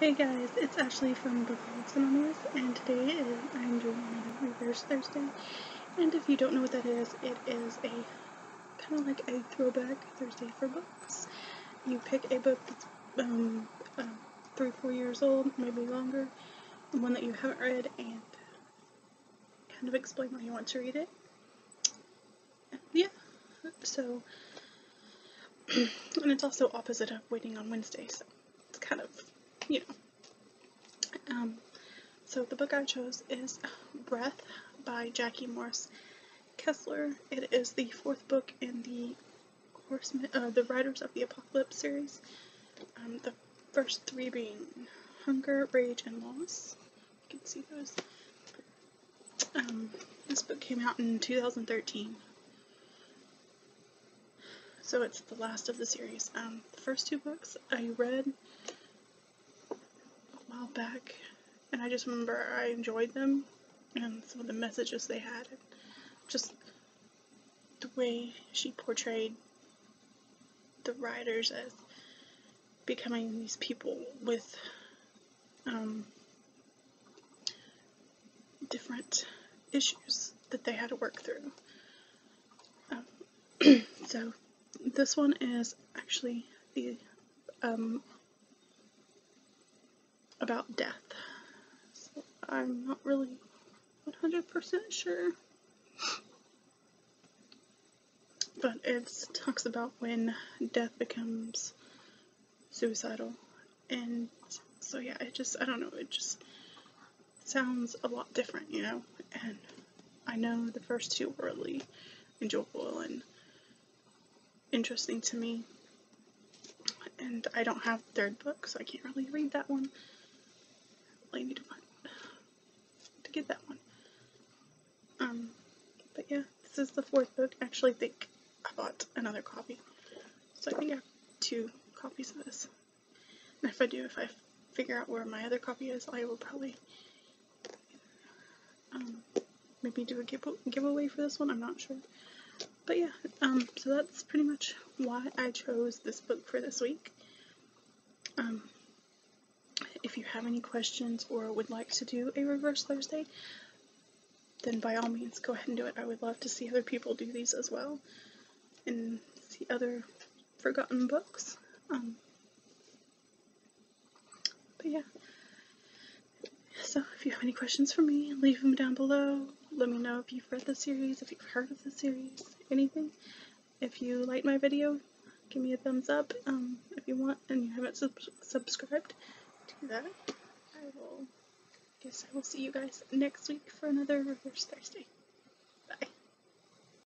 Hey guys, it's Ashley from Bookaholics Anonymous, and today I'm doing another Reverse Thursday. And if you don't know what that is, it is a kind of like a throwback Thursday for books. You pick a book that's 3-4 years old, maybe longer, one that you haven't read, and kind of explain why you want to read it. Yeah, so and it's also opposite of waiting on Wednesday, so it's kind of, you know. So the book I chose is Breath by Jackie Morse Kessler. It is the fourth book in the Writers of the Apocalypse series. The first three being Hunger, Rage, and Loss. You can see those. This book came out in 2013. So it's the last of the series. The first two books I read back, and I just remember I enjoyed them and some of the messages they had, and just the way she portrayed the writers as becoming these people with different issues that they had to work through. So this one is actually the about death, so I'm not really 100% sure, but it talks about when death becomes suicidal, and so yeah, it just, I don't know, it just sounds a lot different, you know, and I know the first two were really enjoyable and interesting to me, and I don't have the third book, so I can't really read that one. I need to get that one. But yeah, this is the fourth book. Actually, I think I bought another copy, so I think I have two copies of this. And if I do, if I figure out where my other copy is, I will probably maybe do a giveaway for this one. I'm not sure. But yeah, so that's pretty much why I chose this book for this week. If you have any questions or would like to do a Reverse Thursday, then by all means go ahead and do it. I would love to see other people do these as well and see other forgotten books. But yeah, so if you have any questions for me, leave them down below. Let me know if you've read the series, if you've heard of the series, anything. If you like my video, give me a thumbs up if you want, and you haven't subscribed. Do that. I guess I will see you guys next week for another Reverse Thursday.